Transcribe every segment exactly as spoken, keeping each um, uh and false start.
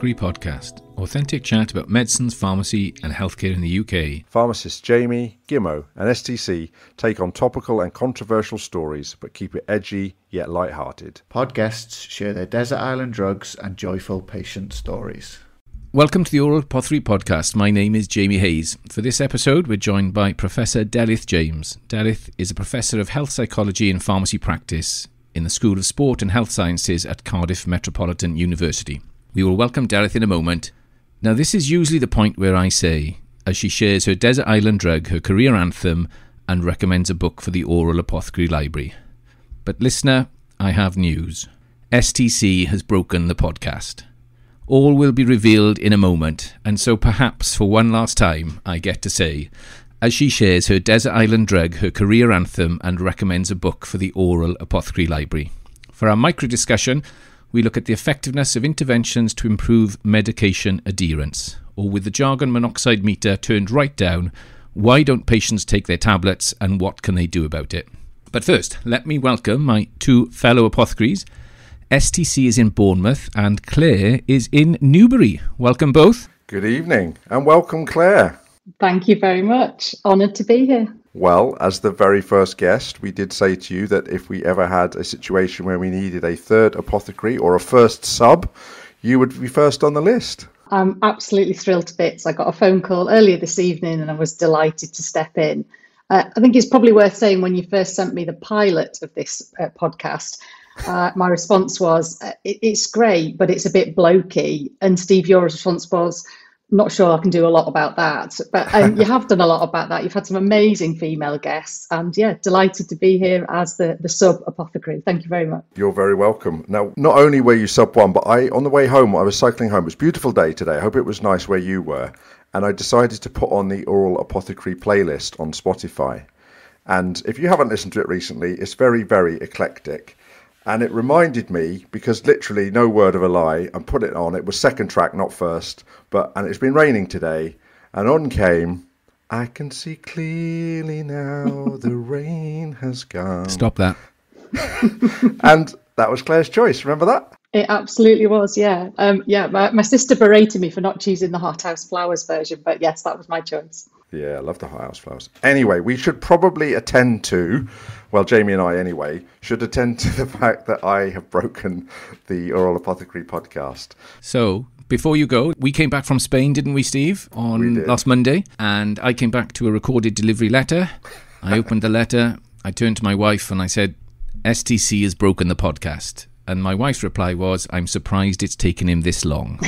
Category podcast, authentic chat about medicines, pharmacy and healthcare in the U K. Pharmacists Jamie, Gimmo and S T C take on topical and controversial stories but keep it edgy yet lighthearted. Podguests share their desert island drugs and joyful patient stories. Welcome to the Oral Pod three podcast. My name is Jamie Hayes. For this episode, we're joined by Professor Delyth James. Delyth is a Professor of Health Psychology and Pharmacy Practice in the School of Sport and Health Sciences at Cardiff Metropolitan University. We will welcome Delyth in a moment. Now, this is usually the point where I say, as she shares her desert island drug, her career anthem, and recommends a book for the Oral Apothecary Library. But listener, I have news. S T C has broken the podcast. All will be revealed in a moment, and so perhaps for one last time I get to say, as she shares her desert island drug, her career anthem, and recommends a book for the Oral Apothecary Library. For our micro-discussion, we look at the effectiveness of interventions to improve medication adherence, or with the jargon monoxide meter turned right down, why don't patients take their tablets and what can they do about it? But first, let me welcome my two fellow apothecaries. S T C is in Bournemouth and Clare is in Newbury. Welcome both. Good evening and welcome, Clare. Thank you very much. Honoured to be here. Well, as the very first guest, we did say to you that if we ever had a situation where we needed a third apothecary or a first sub, you would be first on the list. I'm absolutely thrilled to bits. I got a phone call earlier this evening and I was delighted to step in. Uh, I think it's probably worth saying when you first sent me the pilot of this uh, podcast, Uh, my response was, uh, it, it's great, but it's a bit blokey. And Steve, your response was, not sure I can do a lot about that. But um, you have done a lot about that. You've had some amazing female guests. And yeah, delighted to be here as the, the sub-apothecary. Thank you very much. You're very welcome. Now, not only were you sub one, but I, on the way home, I was cycling home. It was a beautiful day today. I hope it was nice where you were. And I decided to put on the Oral Apothecary playlist on Spotify. And if you haven't listened to it recently, it's very, very eclectic. And it reminded me, because literally no word of a lie, and put it on. It was second track, not first. But and it's been raining today. And on came, I can see clearly now the rain has gone. Stop that. And that was Clare's choice. Remember that? It absolutely was, yeah. Um, yeah, my, my sister berated me for not choosing the Hothouse Flowers version. But yes, that was my choice. Yeah, I love the Hothouse Flowers. Anyway, we should probably attend to... Well, Jamie and I, anyway, should attend to the fact that I have broken the Oral Apothecary podcast. So, before you go, we came back from Spain, didn't we, Steve, on last Monday? And I came back to a recorded delivery letter. I opened the letter. I turned to my wife and I said, S T C has broken the podcast. And my wife's reply was, I'm surprised it's taken him this long.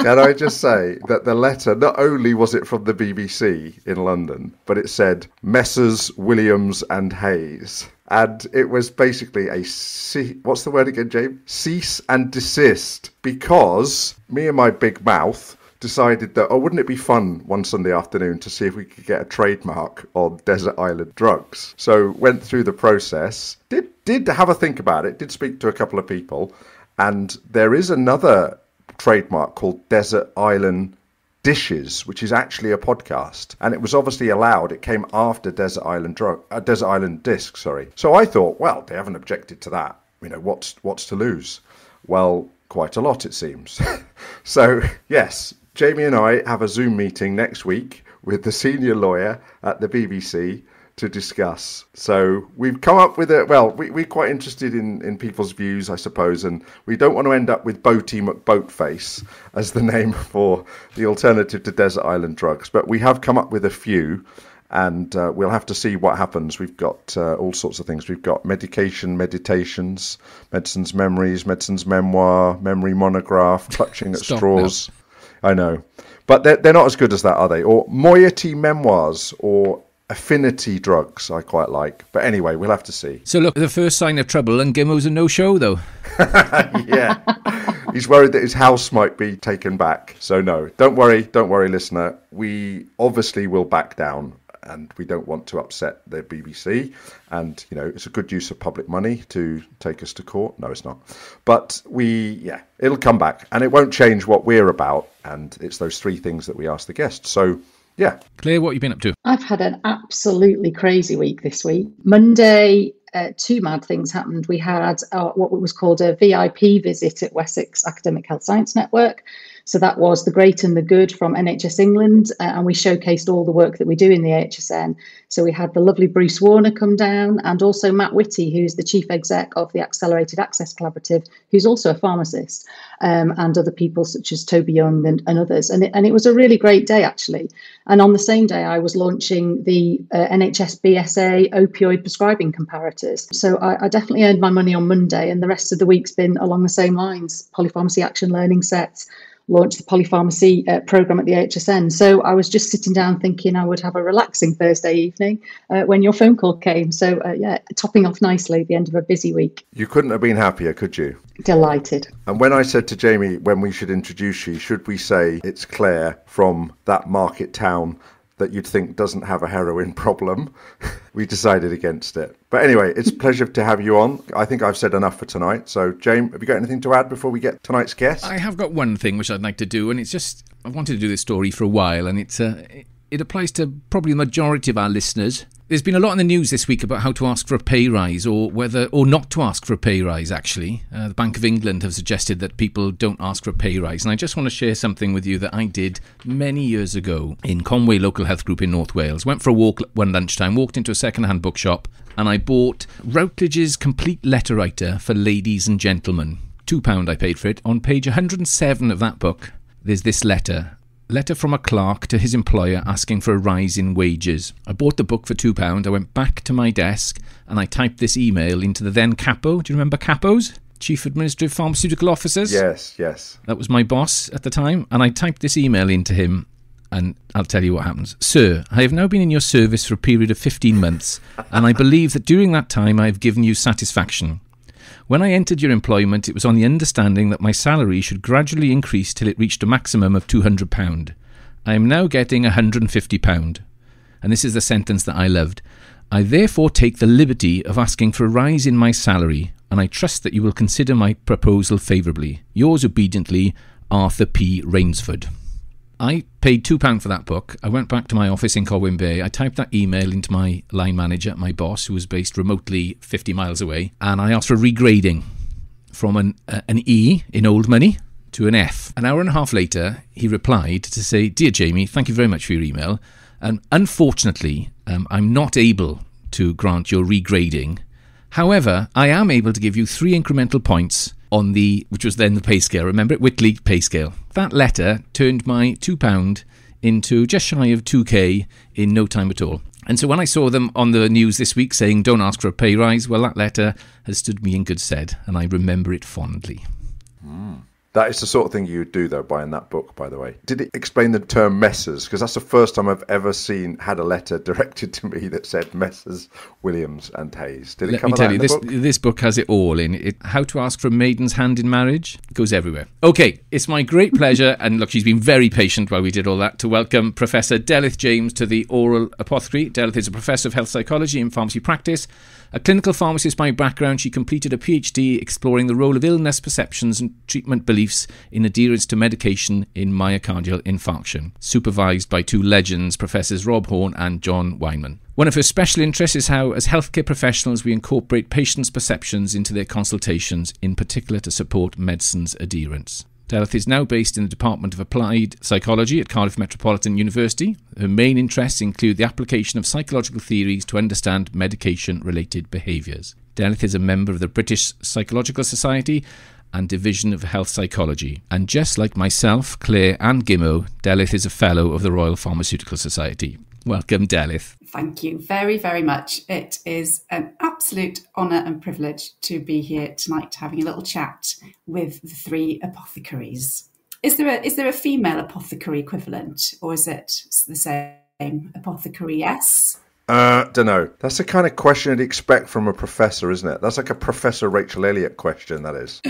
Can I just say that the letter, not only was it from the B B C in London, but it said Messrs Williams and Hayes. And it was basically a, ce- what's the word again, James? Cease and desist. Because me and my big mouth decided that, oh, wouldn't it be fun one Sunday afternoon to see if we could get a trademark on desert island drugs? So went through the process, did, did have a think about it, did speak to a couple of people. And there is another trademark called Desert Island Dishes, which is actually a podcast, and it was obviously allowed. It came after Desert Island Drug, uh, Desert Island Disc, sorry. So I thought, well, they haven't objected to that. You know, what's what's to lose? Well, quite a lot, it seems. So yes, Jamie and I have a Zoom meeting next week with the senior lawyer at the B B C to discuss. So we've come up with a, well, we, we're quite interested in, in people's views, I suppose, and we don't want to end up with Boaty McBoatface as the name for the alternative to desert island drugs, but we have come up with a few, and uh, we'll have to see what happens. We've got uh, all sorts of things. We've got medication, meditations, medicines, memories, medicines, memoir, memory monograph, clutching at straws. Now. I know, but they're, they're not as good as that, are they? Or moiety memoirs, or affinity drugs I quite like. But anyway, we'll have to see. So look, the first sign of trouble, and Gimmo's a no-show though. Yeah. He's worried that his house might be taken back. So no, don't worry, don't worry, listener. We obviously will back down, and we don't want to upset the B B C. And, you know, it's a good use of public money to take us to court. No, it's not. But we, yeah, it'll come back, and it won't change what we're about. And it's those three things that we ask the guests. So yeah. Claire, what have you been up to? I've had an absolutely crazy week this week. Monday, uh, two mad things happened. We had uh, what was called a V I P visit at Wessex Academic Health Science Network. So that was The Great and the Good from N H S England, uh, and we showcased all the work that we do in the A H S N. So we had the lovely Bruce Warner come down, and also Matt Whitty, who's the Chief Exec of the Accelerated Access Collaborative, who's also a pharmacist, um, and other people such as Toby Young and, and others. And it, and it was a really great day, actually. And on the same day, I was launching the uh, N H S B S A opioid prescribing comparators. So I, I definitely earned my money on Monday, and the rest of the week's been along the same lines: polypharmacy action learning sets, launched the polypharmacy uh, programme at the A H S N. So I was just sitting down thinking I would have a relaxing Thursday evening uh, when your phone call came. So uh, yeah, topping off nicely at the end of a busy week. You couldn't have been happier, could you? Delighted. And when I said to Jamie when we should introduce you, should we say it's Claire from that market town that you'd think doesn't have a heroin problem, we decided against it. But anyway, it's a pleasure to have you on. I think I've said enough for tonight. So, James, have you got anything to add before we get tonight's guest? I have got one thing which I'd like to do, and it's just, I've wanted to do this story for a while, and it's uh, it applies to probably the majority of our listeners. There's been a lot in the news this week about how to ask for a pay rise, or whether or not to ask for a pay rise, actually. Uh, the Bank of England have suggested that people don't ask for a pay rise. And I just want to share something with you that I did many years ago in Conway Local Health Group in North Wales. Went for a walk one lunchtime, walked into a second-hand bookshop, and I bought Routledge's Complete Letter Writer for Ladies and Gentlemen. Two pound I paid for it. On page one hundred seven of that book, there's this letter. Letter from a clerk to his employer asking for a rise in wages. I bought the book for two pounds. I went back to my desk and I typed this email into the then Capo. Do you remember Capos? Chief Administrative Pharmaceutical Officers? Yes, yes. That was my boss at the time. And I typed this email into him, and I'll tell you what happens. Sir, I have now been in your service for a period of fifteen months, and I believe that during that time I have given you satisfaction. When I entered your employment, it was on the understanding that my salary should gradually increase till it reached a maximum of two hundred pounds. I am now getting one hundred fifty pounds. And this is the sentence that I loved. I therefore take the liberty of asking for a rise in my salary, and I trust that you will consider my proposal favourably. Yours obediently, Arthur P. Rainsford. I paid two pounds for that book. I went back to my office in Corwen Bay. I typed that email into my line manager, my boss, who was based remotely fifty miles away, and I asked for regrading from an, uh, an E in old money to an F. An hour and a half later, he replied to say, Dear Jamie, thank you very much for your email. And unfortunately, um, I'm not able to grant your regrading. However, I am able to give you three incremental points on the, which was then the pay scale, remember it, Whitley pay scale. That letter turned my two pounds into just shy of two K in no time at all. And so when I saw them on the news this week saying don't ask for a pay rise, well, that letter has stood me in good stead, and I remember it fondly. Mm. That is the sort of thing you would do, though, buying that book, by the way. Did it explain the term messers? Because that's the first time I've ever seen, had a letter directed to me that said messers, Williams and Hayes. Did it come up in the book? Let me tell you, this, this book has it all in it. How to ask for a maiden's hand in marriage. It goes everywhere. Okay, it's my great pleasure, and look, she's been very patient while we did all that, to welcome Professor Delyth James to the Oral Apothecary. Delyth is a professor of health psychology and pharmacy practice. A clinical pharmacist by background, she completed a PhD exploring the role of illness perceptions and treatment beliefs in adherence to medication in myocardial infarction, supervised by two legends, Professors Rob Horne and John Weinman. One of her special interests is how, as healthcare professionals, we incorporate patients' perceptions into their consultations, in particular to support medicine's adherence. Delyth is now based in the Department of Applied Psychology at Cardiff Metropolitan University. Her main interests include the application of psychological theories to understand medication-related behaviours. Delyth is a member of the British Psychological Society and Division of Health Psychology. And just like myself, Claire and Gimmo, Delyth is a Fellow of the Royal Pharmaceutical Society. Welcome, Delyth. Thank you very, very much. It is an absolute honour and privilege to be here tonight having a little chat with the three apothecaries. Is there a, is there a female apothecary equivalent, or is it the same? Apothecary, yes? Uh, don't know. That's the kind of question you'd expect from a professor, isn't it? That's like a Professor Rachel Elliott question, that is.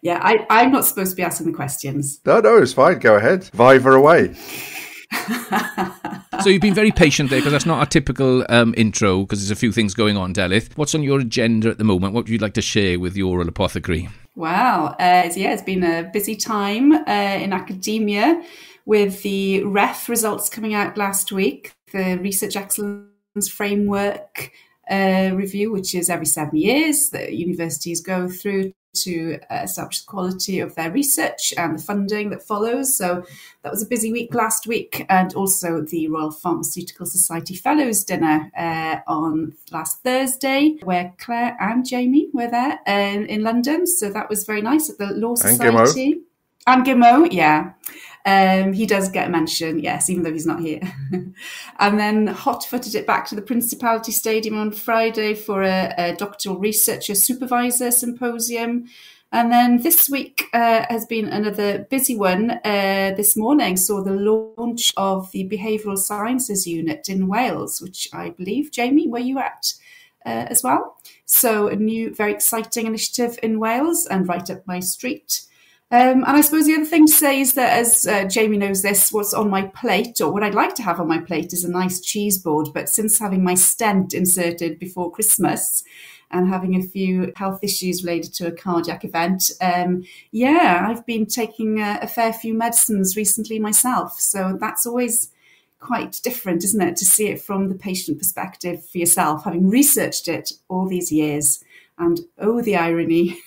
Yeah, I, I'm not supposed to be asking the questions. No, no, it's fine. Go ahead. Viva away. So you've been very patient there, because that's not a typical um, intro, because there's a few things going on, Delyth. What's on your agenda at the moment? What would you like to share with the Oral Apothecary? Wow. Uh, so yeah, it's been a busy time uh, in academia, with the R E F results coming out last week, the Research Excellence Framework uh, review, which is every seven years that universities go through to establish the quality of their research and the funding that follows. So that was a busy week last week, and also the Royal Pharmaceutical Society Fellows Dinner uh, on last Thursday, where Claire and Jamie were there um, in London. So that was very nice at the Law Society. And Gimmo, yeah. Um, he does get mentioned, yes, even though he's not here. And then hot-footed it back to the Principality Stadium on Friday for a, a doctoral researcher supervisor symposium. And then this week uh, has been another busy one. Uh, this morning saw the launch of the Behavioural Sciences Unit in Wales, which I believe, Jamie, were you at uh, as well? So a new, very exciting initiative in Wales and right up my street. Um, and I suppose the other thing to say is that, as uh, Jamie knows this, what's on my plate, or what I'd like to have on my plate, is a nice cheese board. But since having my stent inserted before Christmas and having a few health issues related to a cardiac event, um, yeah, I've been taking a, a fair few medicines recently myself. So that's always quite different, isn't it, to see it from the patient perspective for yourself, having researched it all these years. And oh, the irony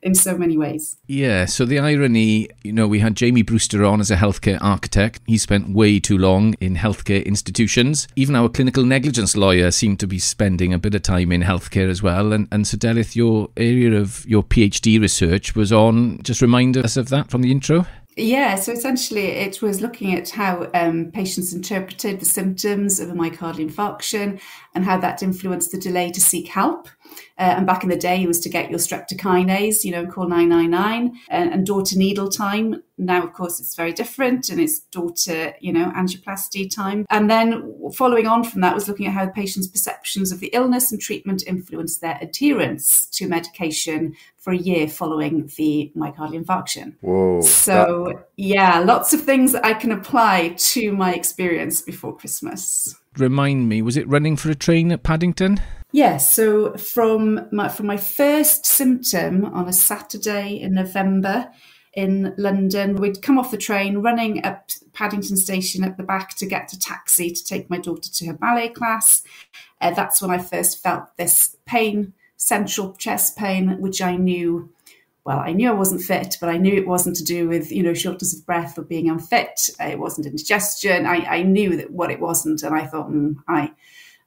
in so many ways. Yeah, so the irony, you know, we had Jamie Brewster on as a healthcare architect. He spent way too long in healthcare institutions. Even our clinical negligence lawyer seemed to be spending a bit of time in healthcare as well. And, and so, Delyth, your area of your PhD research was on, just remind us of that from the intro. Yeah, so essentially it was looking at how um, patients interpreted the symptoms of a myocardial infarction and how that influenced the delay to seek help. Uh, and back in the day, it was to get your streptokinase, you know, call nine nine nine and, and door-to-needle time. Now, of course, it's very different, and it's door-to, you know, angioplasty time. And then following on from that was looking at how the patient's perceptions of the illness and treatment influenced their adherence to medication for a year following the myocardial infarction. Whoa. So, that... yeah, lots of things that I can apply to my experience before Christmas. Remind me, was it running for a train at Paddington? Yes, yeah, so from my, from my first symptom on a Saturday in November in London, we'd come off the train running up Paddington Station at the back to get a taxi to take my daughter to her ballet class. Uh, that's when I first felt this pain, central chest pain, which I knew, well, I knew I wasn't fit, but I knew it wasn't to do with, you know, shortness of breath or being unfit. It wasn't indigestion. I, I knew that what it wasn't, and I thought, mm, I...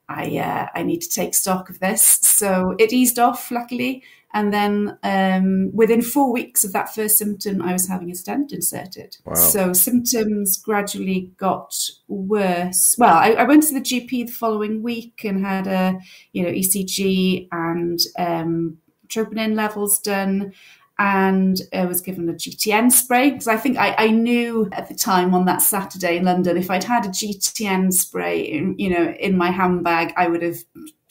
I uh, I need to take stock of this. So it eased off, luckily. And then um, within four weeks of that first symptom, I was having a stent inserted. Wow. So symptoms gradually got worse. Well, I, I went to the G P the following week and had a, you know, E C G and um, troponin levels done. And I was given a G T N spray, because I think I, I knew at the time on that Saturday in London, if I'd had a G T N spray, in, you know, in my handbag, I would have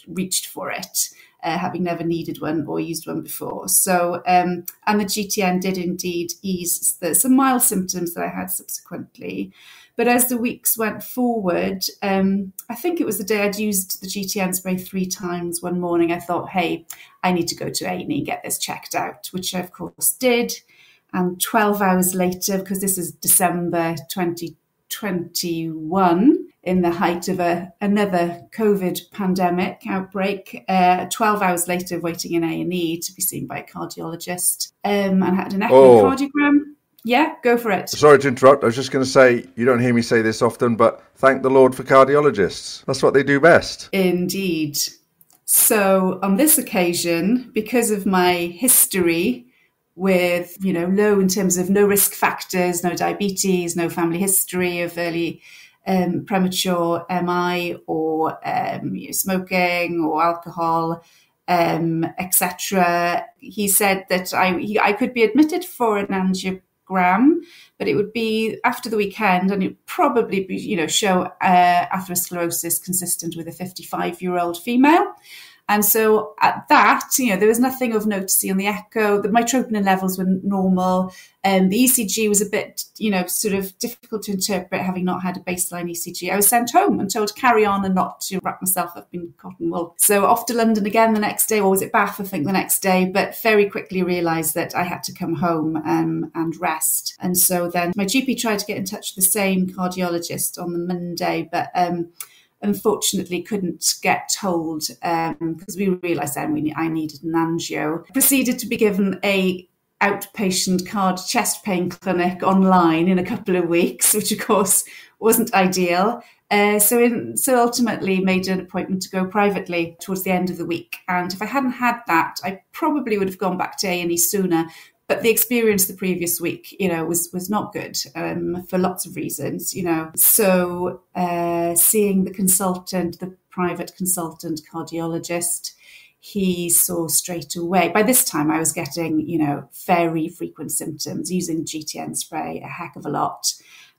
reached for it, uh, having never needed one or used one before. So, um, and the G T N did indeed ease the, some mild symptoms that I had subsequently. But as the weeks went forward, um, I think it was the day I'd used the G T N spray three times one morning, I thought, hey, I need to go to A and E, get this checked out, which I, of course, did. And twelve hours later, because this is December twenty twenty-one, in the height of a, another COVID pandemic outbreak, uh, twelve hours later of waiting in A and E to be seen by a cardiologist, um, and had an echocardiogram. Oh. Yeah, go for it. Sorry to interrupt. I was just going to say, you don't hear me say this often, but thank the Lord for cardiologists. That's what they do best. Indeed. So on this occasion, because of my history with, you know, low in terms of no risk factors, no diabetes, no family history of early um, premature M I or um, you know, smoking or alcohol, um, et cetera. He said that I, he, I could be admitted for an angiogram, but it would be after the weekend, and it would probably be, you know, show uh, atherosclerosis consistent with a fifty-five-year-old female. And so at that, you know, there was nothing of note to see on the echo. The, my troponin levels were normal. Um, the E C G was a bit, you know, sort of difficult to interpret, having not had a baseline E C G. I was sent home and told to carry on and not to wrap myself up in cotton wool. So off to London again the next day, or was it Bath, I think, the next day, but very quickly realised that I had to come home um, and rest. And so then my G P tried to get in touch with the same cardiologist on the Monday, but... Um, unfortunately couldn't get told um, because we realised then we, I needed an angio. Proceeded to be given a outpatient card chest pain clinic online in a couple of weeks, which of course wasn't ideal. Uh, so, in, so ultimately made an appointment to go privately towards the end of the week. And if I hadn't had that, I probably would have gone back to A and E sooner. But the experience the previous week, you know, was was not good um, for lots of reasons, you know. So uh, seeing the consultant, the private consultant cardiologist, he saw straight away. By this time, I was getting, you know, very frequent symptoms, using G T N spray a heck of a lot.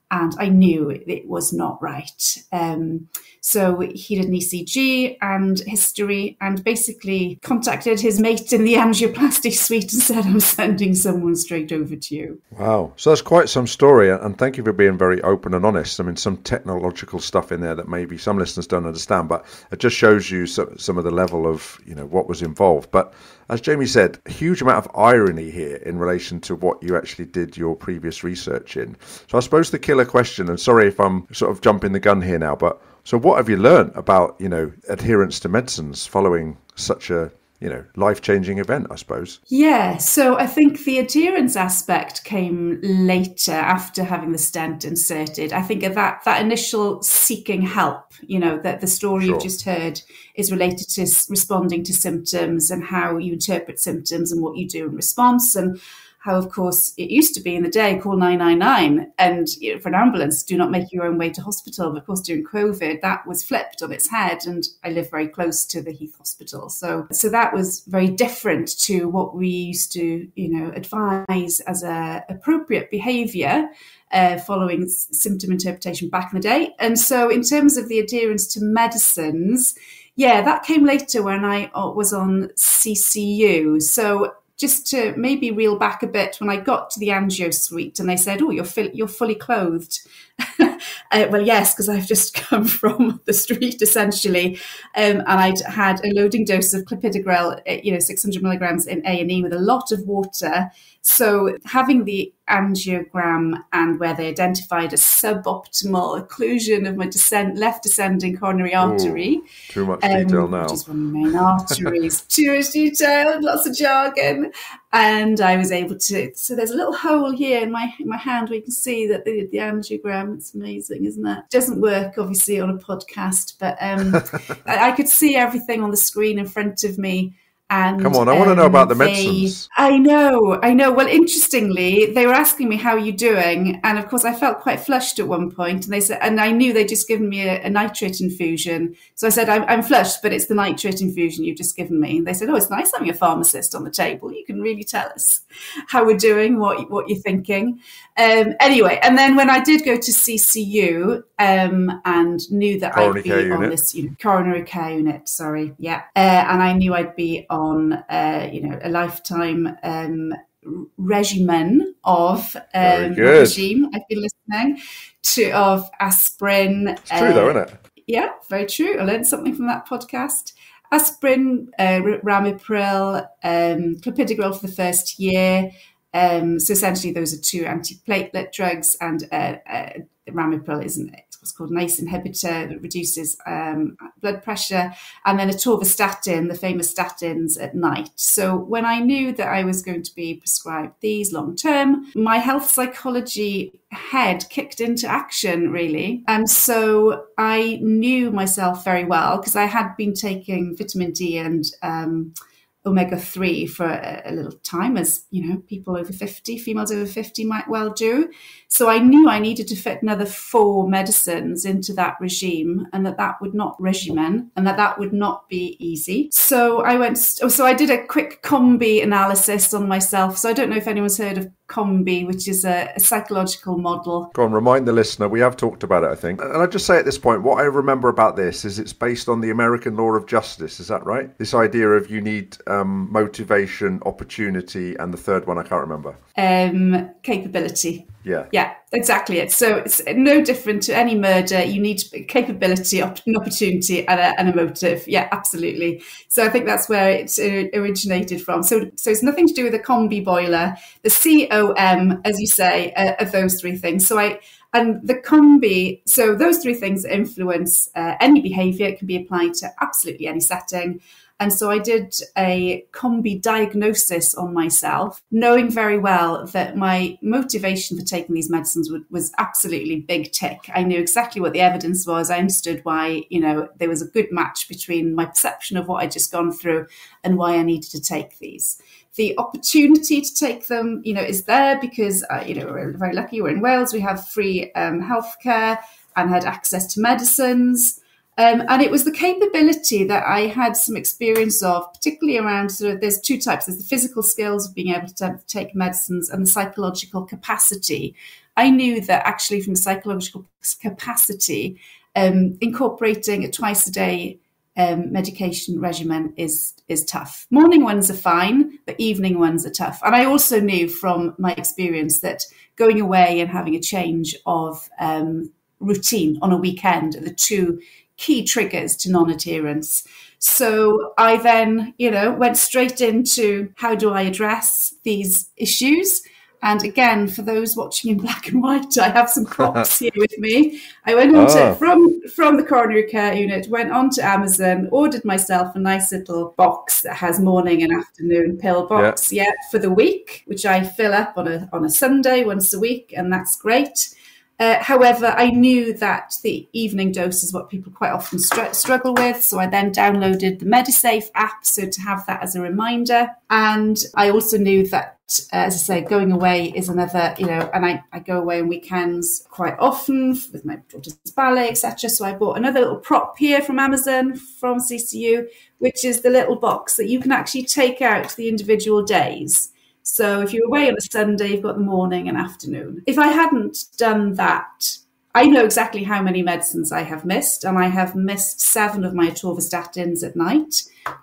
And I knew it, it was not right. Um, so he did an E C G and history and basically contacted his mate in the angioplasty suite and said, I'm sending someone straight over to you. Wow. So that's quite some story. And thank you for being very open and honest. I mean, some technological stuff in there that maybe some listeners don't understand, but it just shows you some, some of the level of, you know, what was involved. But as Jamie said, a huge amount of irony here in relation to what you actually did your previous research in. So I suppose the killer question, and sorry if I'm sort of jumping the gun here now, but so what have you learned about, you know, adherence to medicines following such a, you know, life-changing event, I suppose? Yeah, so I think the adherence aspect came later after having the stent inserted. I think that that initial seeking help, you know, that the story sure. you've just heard is related to responding to symptoms and how you interpret symptoms and what you do in response, and how, of course, it used to be in the day, call nine nine nine and, you know, for an ambulance, do not make your own way to hospital. But of course, during COVID, that was flipped on its head, and I live very close to the Heath Hospital. So so that was very different to what we used to, you know, advise as a appropriate behaviour uh, following symptom interpretation back in the day. And so in terms of the adherence to medicines, yeah, that came later when I was on C C U. So just to maybe reel back a bit, when I got to the angio suite and they said, oh, you're fi- you're fully clothed. uh, well, yes, because I've just come from the street, essentially. Um, and I'd had a loading dose of clopidogrel, you know, six hundred milligrams in A and E with a lot of water. So having the angiogram and where they identified a suboptimal occlusion of my descend- left descending coronary artery. Ooh, too much um, detail now. Which is one of the main arteries. Too much detail, lots of jargon. And I was able to, so there's a little hole here in my in my hand where you can see that the, the angiogram, it's amazing, isn't it? It doesn't work, obviously, on a podcast, but um, I, I could see everything on the screen in front of me. And, come on, I um, want to know about the medicines. They, I know, I know. Well, interestingly, they were asking me, how are you doing? And of course, I felt quite flushed at one point. And they said, and I knew they'd just given me a, a nitrate infusion. So I said, I'm, I'm flushed, but it's the nitrate infusion you've just given me. And they said, oh, it's nice having a pharmacist on the table. You can really tell us how we're doing, what, what you're thinking. Um, anyway, and then when I did go to C C U um, and knew that coronary I'd be on unit. this you know, coronary care unit, sorry, yeah. Uh, and I knew I'd be on on uh, you know, a lifetime um, regimen of um, regime. I've been listening to of aspirin. It's true uh, though, isn't it? Yeah, very true. I learned something from that podcast. Aspirin, uh, ramipril, um, clopidogrel for the first year. Um, so essentially, those are two antiplatelet drugs, and uh, uh, ramipril isn't it? It's called an A C E inhibitor that reduces um, blood pressure, and then atorvastatin, the famous statins at night. So when I knew that I was going to be prescribed these long term, my health psychology head kicked into action, really. And so I knew myself very well because I had been taking vitamin D and um, omega three for a, a little time, as you know, people over fifty, females over fifty might well do. So I knew I needed to fit another four medicines into that regime, and that that would not regimen, and that that would not be easy. So I went, so I did a quick C O M B analysis on myself. So I don't know if anyone's heard of C O M B, which is a, a psychological model. Go on, remind the listener. We have talked about it, I think. And I'll just say at this point, what I remember about this is it's based on the American law of justice. Is that right? This idea of you need um, motivation, opportunity, and the third one, I can't remember. Um, capability. Yeah. Yeah, exactly it. So it's no different to any murder. You need capability, op- an opportunity and a, and a motive. Yeah, absolutely. So I think that's where it uh, originated from. So so it's nothing to do with a C O M B boiler, the C O M, as you say, uh, of those three things. So I, And the C O M B, so those three things influence uh, any behaviour. It can be applied to absolutely any setting. And so I did a C O M B diagnosis on myself, knowing very well that my motivation for taking these medicines would, was absolutely big tick. I knew exactly what the evidence was. I understood why, you know, there was a good match between my perception of what I'd just gone through and why I needed to take these. The opportunity to take them, you know, is there because, uh, you know, we're very lucky. We're in Wales. We have free um, healthcare and had access to medicines. Um, and it was the capability that I had some experience of, particularly around sort of, there's two types, there's the physical skills of being able to take medicines and the psychological capacity. I knew that actually from the psychological capacity, um, incorporating a twice a day um, medication regimen is, is tough. Morning ones are fine, but evening ones are tough. And I also knew from my experience that going away and having a change of um, routine on a weekend are the two key triggers to non-adherence. So I then, you know, went straight into how do I address these issues? And again, for those watching in black and white, I have some props here with me. I went on oh. to, from, from the coronary care unit, went on to Amazon, ordered myself a nice little box that has morning and afternoon pill box yeah. Yeah, for the week, which I fill up on a, on a Sunday once a week, and that's great. Uh, however, I knew that the evening dose is what people quite often str struggle with. So I then downloaded the MediSafe app, so to have that as a reminder. And I also knew that, uh, as I say, going away is another, you know, and I, I go away on weekends quite often with my daughter's ballet, et cetera. So I bought another little prop here from Amazon, from C C U, which is the little box that you can actually take out the individual days. So if you're away on a Sunday, you've got the morning and afternoon. If I hadn't done that, I know exactly how many medicines I have missed, and I have missed seven of my atorvastatins at night,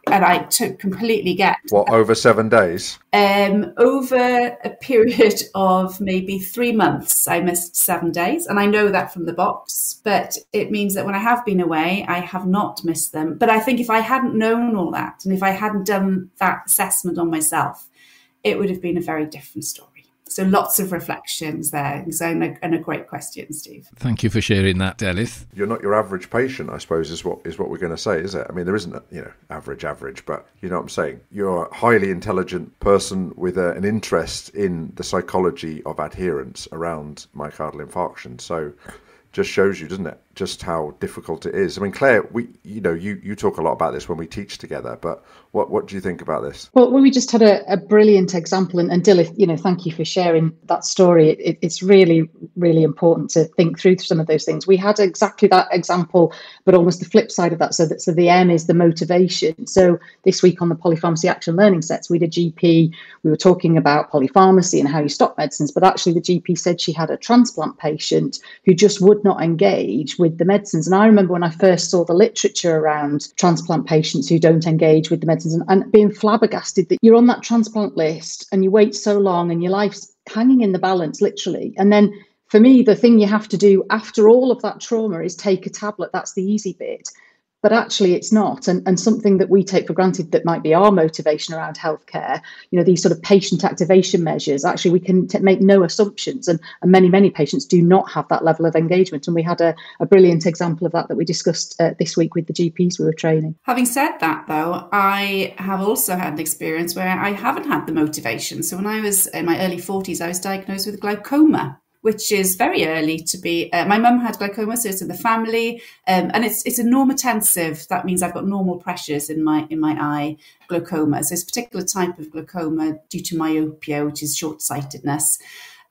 and I took completely get. What, over seven days? Um, over a period of maybe three months, I missed seven days, and I know that from the box, but it means that when I have been away, I have not missed them. But I think if I hadn't known all that, and if I hadn't done that assessment on myself, it would have been a very different story. So lots of reflections there. So, and a great question, Steve. Thank you for sharing that, Delyth. You're not your average patient, I suppose, is what is what we're going to say, is it? I mean, there isn't, a, you know, average, average, but you know what I'm saying. You're a highly intelligent person with a, an interest in the psychology of adherence around myocardial infarction. So just shows you, doesn't it, just how difficult it is. I mean, Clare, we, you know, you, you talk a lot about this when we teach together, but what, what do you think about this? Well, we just had a, a brilliant example, and, and Delyth, you know, thank you for sharing that story. It, it's really, really important to think through some of those things. We had exactly that example, but almost the flip side of that. So that, so the M is the motivation. So this week on the Polypharmacy Action Learning Sets, we did G P, we were talking about polypharmacy and how you stop medicines, but actually the G P said she had a transplant patient who just would not engage with the medicines. And I remember when I first saw the literature around transplant patients who don't engage with the medicines, and, and being flabbergasted that you're on that transplant list and you wait so long and your life's hanging in the balance, literally. And then for me, the thing you have to do after all of that trauma is take a tablet. That's the easy bit. But actually it's not. And, and something that we take for granted that might be our motivation around healthcare, you know, these sort of patient activation measures, actually we can t make no assumptions. And, and many, many patients do not have that level of engagement. And we had a, a brilliant example of that that we discussed uh, this week with the G Ps we were training. Having said that, though, I have also had an experience where I haven't had the motivation. So when I was in my early forties, I was diagnosed with glaucoma, which is very early to be, uh, my mum had glaucoma, so it's in the family, um, and it's it's a normotensive, that means I've got normal pressures in my in my eye, glaucoma. So it's a particular type of glaucoma due to myopia, which is short-sightedness.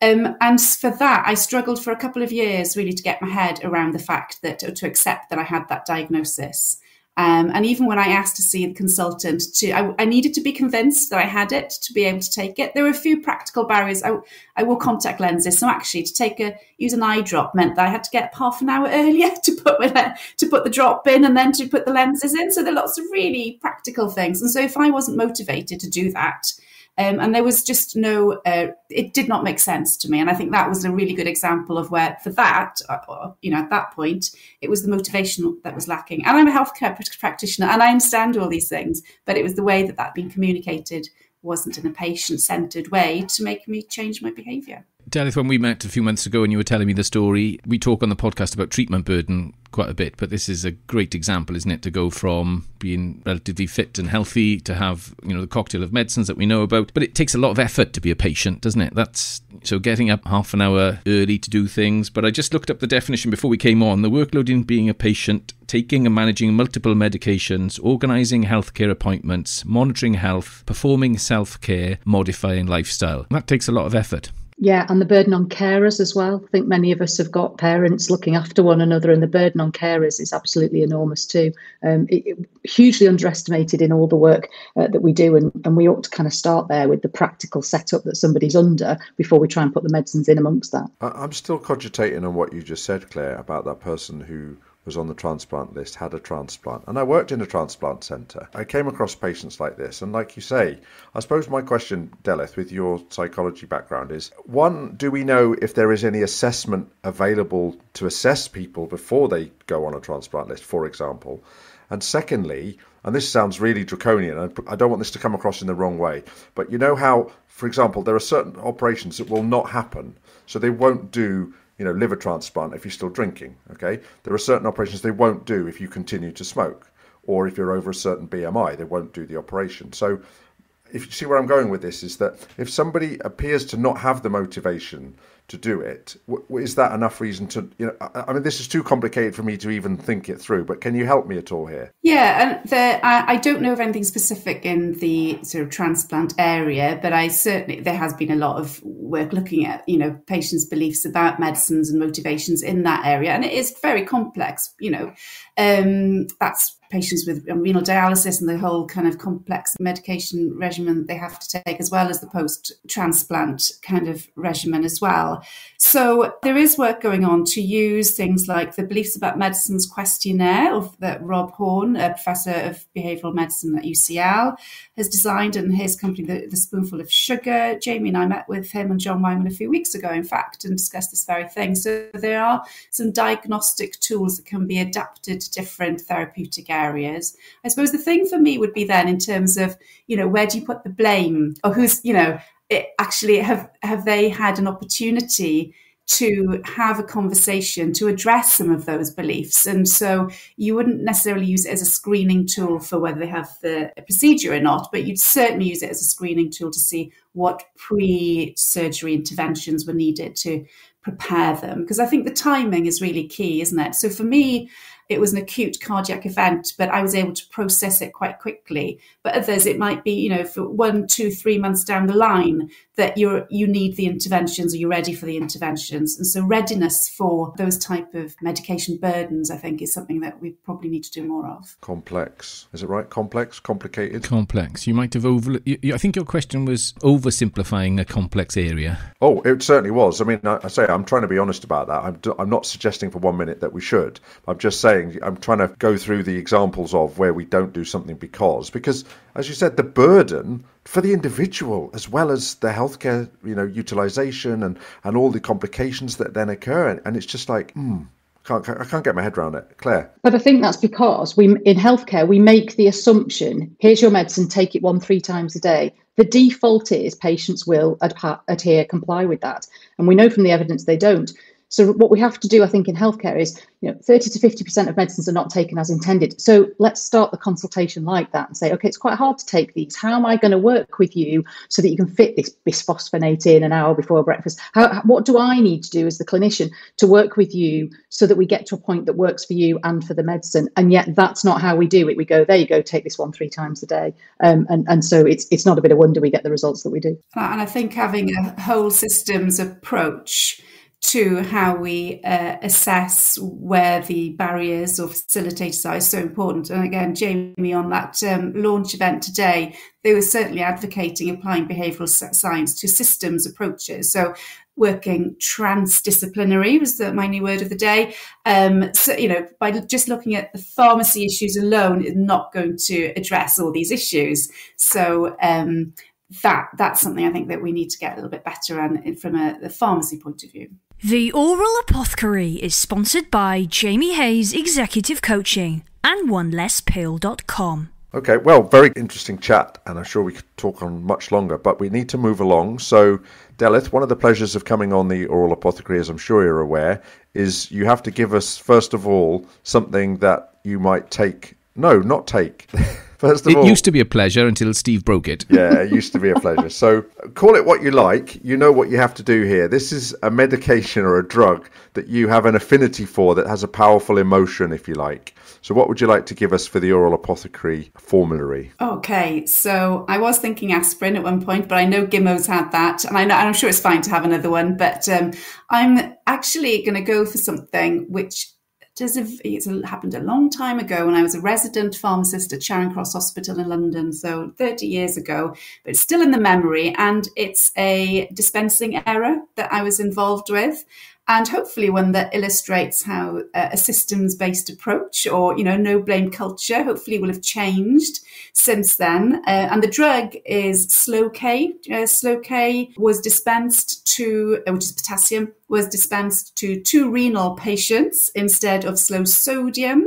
Um, and for that, I struggled for a couple of years really to get my head around the fact that, or to accept that I had that diagnosis. Um, and even when I asked to see a consultant, to I, I needed to be convinced that I had it to be able to take it. There were a few practical barriers. I, I wore contact lenses, so actually to take a use an eye drop meant that I had to get up half an hour earlier to put my, to put the drop in and then to put the lenses in. So there are lots of really practical things. And so if I wasn't motivated to do that, um, and there was just no, uh, it did not make sense to me. And I think that was a really good example of where for that, or, you know, at that point, it was the motivation that was lacking. And I'm a healthcare practitioner and I understand all these things, but it was the way that that had been communicated wasn't in a patient-centered way to make me change my behaviour. Delyth, when we met a few months ago and you were telling me the story, we talk on the podcast about treatment burden quite a bit, but this is a great example, isn't it, to go from being relatively fit and healthy to have, you know, the cocktail of medicines that we know about. But it takes a lot of effort to be a patient, doesn't it? That's so getting up half an hour early to do things. But I just looked up the definition before we came on. The workload in being a patient, taking and managing multiple medications, organising healthcare appointments, monitoring health, performing self-care, modifying lifestyle. And that takes a lot of effort. Yeah, and the burden on carers as well. I think many of us have got parents looking after one another, and the burden on carers is absolutely enormous too. Um, it, it, hugely underestimated in all the work uh, that we do, and, and we ought to kind of start there with the practical setup that somebody's under before we try and put the medicines in amongst that. I'm still cogitating on what you just said, Claire, about that person who was on the transplant list, had a transplant, and I worked in a transplant centre. I came across patients like this, and like you say, I suppose my question, Delyth, with your psychology background is, one, do we know if there is any assessment available to assess people before they go on a transplant list, for example? And secondly, and this sounds really draconian, and I don't want this to come across in the wrong way, but you know how, for example, there are certain operations that will not happen, so they won't do you know, liver transplant if you're still drinking, okay? There are certain operations they won't do if you continue to smoke, or if you're over a certain B M I, they won't do the operation. So if you see where I'm going with this is that if somebody appears to not have the motivation to do it, w is that enough reason to, you know, I, I mean, this is too complicated for me to even think it through, but can you help me at all here? Yeah, and the, I, I don't know of anything specific in the sort of transplant area, but I certainly, there has been a lot of work looking at, you know, patients' beliefs about medicines and motivations in that area. And it is very complex, you know, um, that's patients with renal dialysis and the whole kind of complex medication regimen they have to take, as well as the post-transplant kind of regimen as well. So there is work going on to use things like the Beliefs About Medicines questionnaire of that Rob Horne, a professor of behavioural medicine at U C L, has designed, and his company, the, the Spoonful of Sugar. Jamie and I met with him and John Weinman a few weeks ago, in fact, and discussed this very thing. So there are some diagnostic tools that can be adapted to different therapeutic areas. areas. I suppose the thing for me would be then in terms of, you know, where do you put the blame, or who's, you know, it actually have, have they had an opportunity to have a conversation to address some of those beliefs? And so you wouldn't necessarily use it as a screening tool for whether they have the procedure or not, but you'd certainly use it as a screening tool to see what pre-surgery interventions were needed to prepare them. Because I think the timing is really key, isn't it? So for me, it was an acute cardiac event, but I was able to process it quite quickly. But others, it might be, you know, for one, two, three months down the line that you're, you need the interventions, or you're ready for the interventions. And so readiness for those type of medication burdens, I think, is something that we probably need to do more of. Complex. Is it right? Complex? Complicated? Complex. You might have over... I think your question was oversimplifying a complex area. Oh, it certainly was. I mean, I say I'm trying to be honest about that. I'm, I'm not suggesting for one minute that we should. I'm just saying I'm trying to go through the examples of where we don't do something because, because as you said, the burden for the individual, as well as the healthcare, you know, utilization and, and all the complications that then occur. And it's just like, hmm. Can't, I can't get my head around it. Claire? But I think that's because we, in healthcare, we make the assumption, here's your medicine, take it one, three times a day. The default is patients will adha- adhere, comply with that. And we know from the evidence they don't. So what we have to do, I think, in healthcare is, you know, thirty to fifty percent of medicines are not taken as intended. So let's start the consultation like that and say, OK, it's quite hard to take these. How am I going to work with you so that you can fit this bisphosphonate in an hour before breakfast? How, what do I need to do as the clinician to work with you so that we get to a point that works for you and for the medicine? And yet that's not how we do it. We go, there you go, take this one three times a day. Um, and, and so it's, it's not a bit of wonder we get the results that we do. And I think having a whole systems approach to how we uh, assess where the barriers or facilitators are is so important. And again, Jamie, on that um, launch event today, they were certainly advocating applying behavioural science to systems approaches. So working transdisciplinary was the, my new word of the day. Um, so, you know, by just looking at the pharmacy issues alone is not going to address all these issues. So um, that that's something I think that we need to get a little bit better on from a, a pharmacy point of view. The Oral Apothecary is sponsored by Jamie Hayes Executive Coaching and one less pill dot com. Okay, well, very interesting chat, and I'm sure we could talk on much longer, but we need to move along. So, Delyth, one of the pleasures of coming on the Oral Apothecary, as I'm sure you're aware, is you have to give us, first of all, something that you might take. No, not take. First of all, it used to be a pleasure until Steve broke it. Yeah, it used to be a pleasure. So call it what you like. You know what you have to do here. This is a medication or a drug that you have an affinity for that has a powerful emotion, if you like. So what would you like to give us for the Oral Apothecary formulary? Okay, so I was thinking aspirin at one point, but I know Gimmo's had that. And I know, I'm sure it's fine to have another one, but um, I'm actually going to go for something which it's happened a long time ago when I was a resident pharmacist at Charing Cross Hospital in London, so thirty years ago, but it's still in the memory, and it's a dispensing error that I was involved with, and hopefully one that illustrates how a systems-based approach or, you know, no-blame culture hopefully will have changed since then. Uh, and the drug is Slow K. Uh, Slow K was dispensed to, uh, which is potassium, was dispensed to two renal patients instead of Slow Sodium.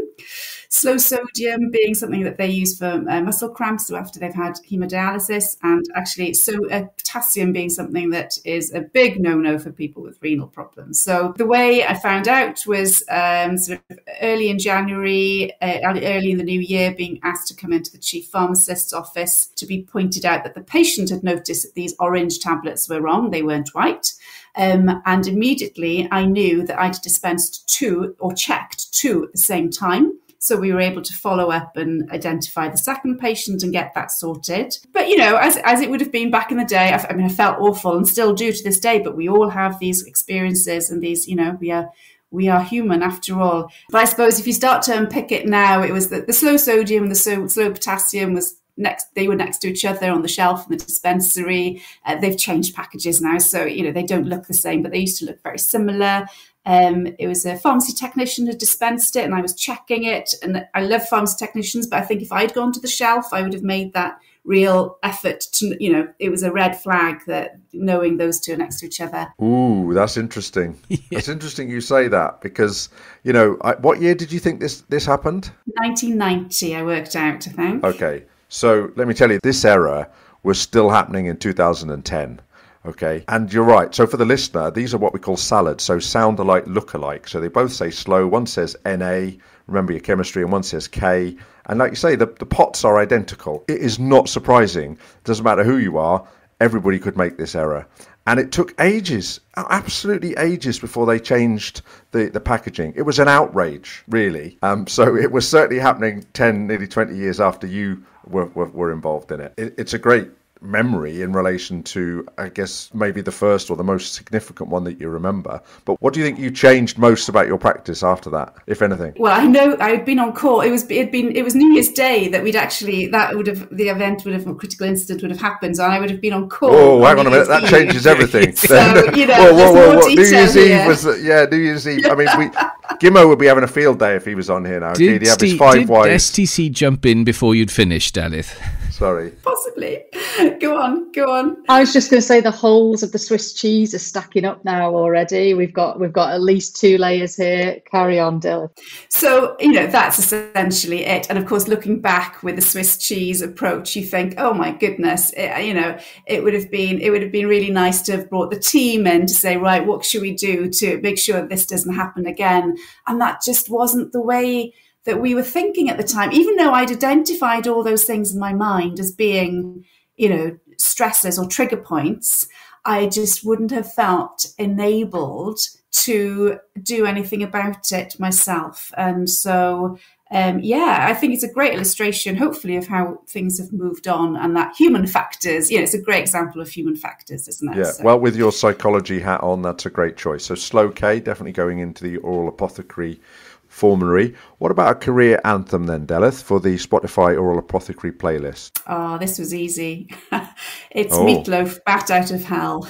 Slow sodium being something that they use for uh, muscle cramps, so after they've had hemodialysis, and actually so uh, potassium being something that is a big no-no for people with renal problems. So the way I found out was um, sort of early in January, uh, early in the new year, being asked to come into the chief pharmacist's office to be pointed out that the patient had noticed that these orange tablets were wrong, they weren't white. Um, and immediately I knew that I'd dispensed two or checked two at the same time. So we were able to follow up and identify the second patient and get that sorted. But, you know, as, as it would have been back in the day, I, I mean, I felt awful and still do to this day, but we all have these experiences and these, you know, we are we are human after all. But I suppose if you start to unpick it now, it was that the slow sodium and the so, slow potassium was next, they were next to each other on the shelf in the dispensary. Uh, they've changed packages now, so, you know, they don't look the same, but they used to look very similar. Um, it was a pharmacy technician who dispensed it, and I was checking it. And I love pharmacy technicians, but I think if I'd gone to the shelf, I would have made that real effort to, you know, it was a red flag that knowing those two are next to each other. Ooh, that's interesting. That's interesting you say that because, you know, I, what year did you think this, this happened? nineteen ninety, I worked out, I think. Okay. So let me tell you, this error was still happening in two thousand ten. Okay, and you're right. So for the listener, these are what we call salads. So sound alike, look alike. So they both say slow. One says N A, remember your chemistry, and one says K. And like you say, the, the pots are identical. It is not surprising. It doesn't matter who you are. Everybody could make this error. And it took ages, absolutely ages, before they changed the, the packaging. It was an outrage, really. Um, so it was certainly happening ten, nearly twenty years after you were, were, were involved in it. it. It's a great memory in relation to, I guess, maybe the first or the most significant one that you remember. But what do you think you changed most about your practice after that, if anything? Well, I know I'd been on call. It was it'd been it was New Year's Day that we'd actually that would have the event would have a critical incident would have happened, so I would have been on call. Oh, hang on a minute, that changes everything. So, you know, whoa, whoa, whoa, whoa. New Year's Eve was yeah, New Year's Eve. I mean, we Gimmo would be having a field day if he was on here now. Did, He'd have his five did wives. S T C jump in before you'd finished, Delyth? Sorry. Possibly. Go on, go on. I was just going to say the holes of the Swiss cheese are stacking up now already. We've got we've got at least two layers here. Carry on, Delyth. So, you know, that's essentially it. And of course, looking back with the Swiss cheese approach, you think, oh my goodness, it, you know, it would have been it would have been really nice to have brought the team in to say, right, what should we do to make sure this doesn't happen again? And that just wasn't the way that we were thinking at the time, even though I'd identified all those things in my mind as being, you know, stressors or trigger points, I just wouldn't have felt enabled to do anything about it myself. And so, um, yeah, I think it's a great illustration, hopefully, of how things have moved on and that human factors, you know, it's a great example of human factors, isn't it? Yeah, so. Well, with your psychology hat on, that's a great choice. So Slow K, definitely going into the Oral Apothecary formulary. What about a career anthem then, Delyth, for the Spotify Oral Apothecary playlist? Oh, this was easy. It's oh. Meatloaf, Bat Out of Hell.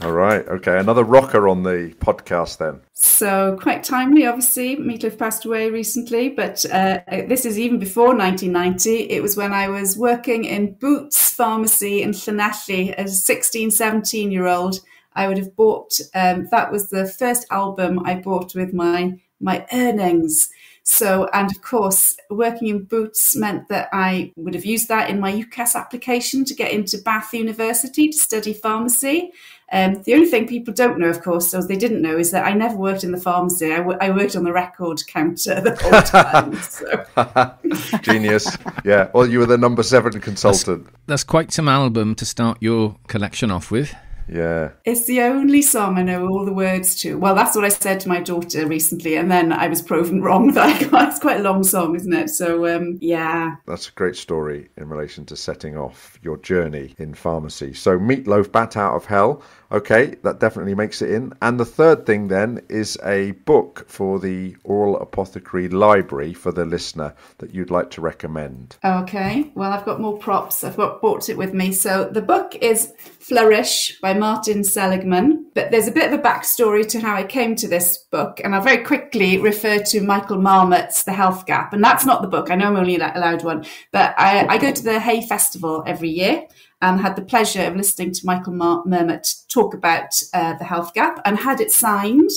All right. Okay. Another rocker on the podcast then. So quite timely, obviously. Meatloaf passed away recently, but uh, this is even before nineteen ninety. It was when I was working in Boots Pharmacy in Llanelli as a sixteen, seventeen-year-old. I would have bought, um, that was the first album I bought with my my earnings. So, and of course, working in Boots meant that I would have used that in my U C A S application to get into Bath University to study pharmacy. Um, the only thing people don't know, of course, or they didn't know, is that I never worked in the pharmacy. I, I worked on the record counter the whole time. So. Genius. Yeah. Well, you were the number seven consultant. That's, that's quite some album to start your collection off with. Yeah. It's the only song I know all the words to. Well, that's what I said to my daughter recently, and then I was proven wrong. That I, it's quite a long song, isn't it? So, um, yeah. That's a great story in relation to setting off your journey in pharmacy. So, Meatloaf, Bat Out of Hell. Okay, that definitely makes it in. And the third thing then is a book for the Oral Apothecary Library for the listener that you'd like to recommend. Okay, well, I've got more props. I've got brought it with me. So the book is Flourish by Martin Seligman. But there's a bit of a backstory to how I came to this book. And I'll very quickly refer to Michael Marmot's The Health Gap. And that's not the book. I know I'm only allowed one. But I, I go to the Hay Festival every year, and had the pleasure of listening to Michael Marmot talk about uh, the health gap, and had it signed.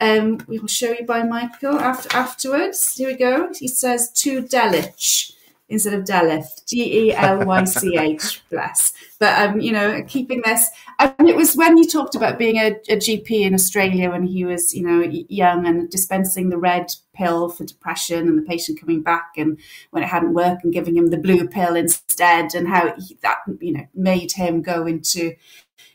Um, we will show you by Michael after, afterwards. Here we go. He says, to Delyth instead of Delyth, D E L Y C H, bless. But, um, you know, keeping this. And it was when you talked about being a, a G P in Australia when he was, you know, young and dispensing the red pill for depression and the patient coming back, and when it hadn't worked and giving him the blue pill instead, and how he, that, you know, made him go into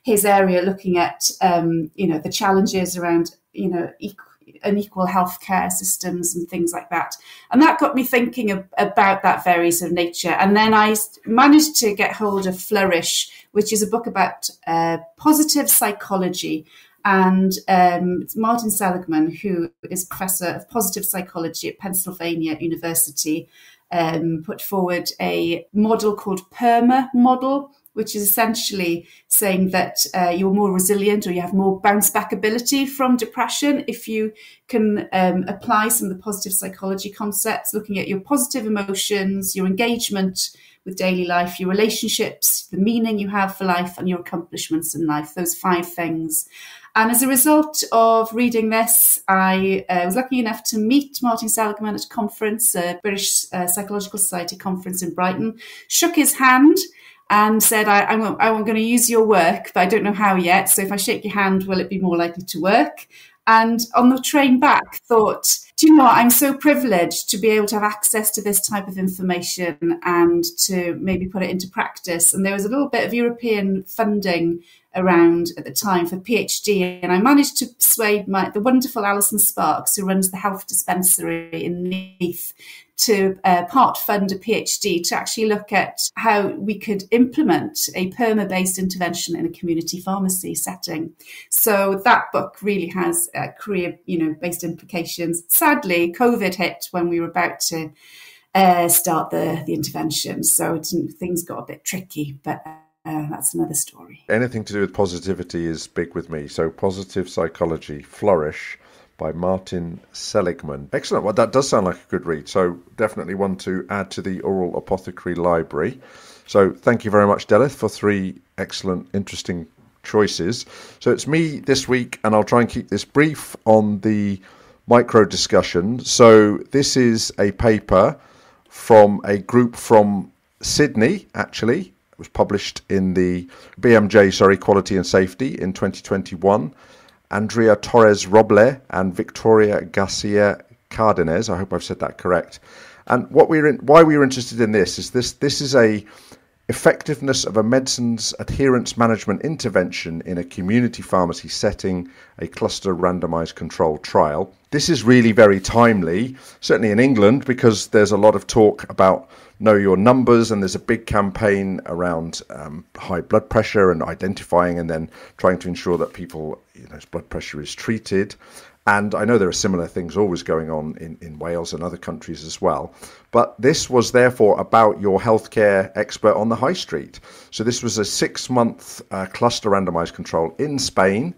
his area looking at, um, you know, the challenges around, you know, equal, unequal healthcare systems and things like that. And that got me thinking of, about that variance of nature. And then I managed to get hold of Flourish, which is a book about uh, positive psychology. And um, it's Martin Seligman, who is Professor of Positive Psychology at Pennsylvania University, um, put forward a model called PERMA model, which is essentially saying that uh, you're more resilient, or you have more bounce back ability from depression if you can um, apply some of the positive psychology concepts, looking at your positive emotions, your engagement with daily life, your relationships, the meaning you have for life, and your accomplishments in life, those five things. And as a result of reading this, I uh, was lucky enough to meet Martin Seligman at a conference, a British uh, Psychological Society conference in Brighton, shook his hand, and said, I, I'm, I'm going to use your work, but I don't know how yet. So if I shake your hand, will it be more likely to work? And on the train back, thought, do you know what? I'm so privileged to be able to have access to this type of information and to maybe put it into practice. And there was a little bit of European funding around at the time for PhD. And I managed to persuade my, the wonderful Alison Sparks, who runs the health dispensary in Leith, to uh, part fund a PhD to actually look at how we could implement a PERMA-based intervention in a community pharmacy setting. So that book really has uh, career, you know, based implications. Sadly, COVID hit when we were about to uh, start the, the intervention. So it didn't, things got a bit tricky, but uh, Uh, that's another story. Anything to do with positivity is big with me. So Positive Psychology, Flourish by Martin Seligman. Excellent. Well, that does sound like a good read. So definitely one to add to the Oral Apothecary Library. So thank you very much, Delyth, for three excellent, interesting choices. So it's me this week, and I'll try and keep this brief on the micro discussion. So this is a paper from a group from Sydney, actually. It was published in the B M J, sorry, Quality and Safety in twenty twenty-one. Andrea Torres-Roble and Victoria Garcia-Cardenas. I hope I've said that correct. And what we're in, why we were interested in this is this. This is a effectiveness of a medicines adherence management intervention in a community pharmacy setting, a cluster randomized controlled trial. This is really very timely, certainly in England, because there's a lot of talk about know your numbers, and there's a big campaign around um, high blood pressure and identifying and then trying to ensure that people, you know, blood pressure is treated. And I know there are similar things always going on in, in Wales and other countries as well. But this was therefore about your healthcare expert on the high street. So this was a six-month uh, cluster randomized control in Spain.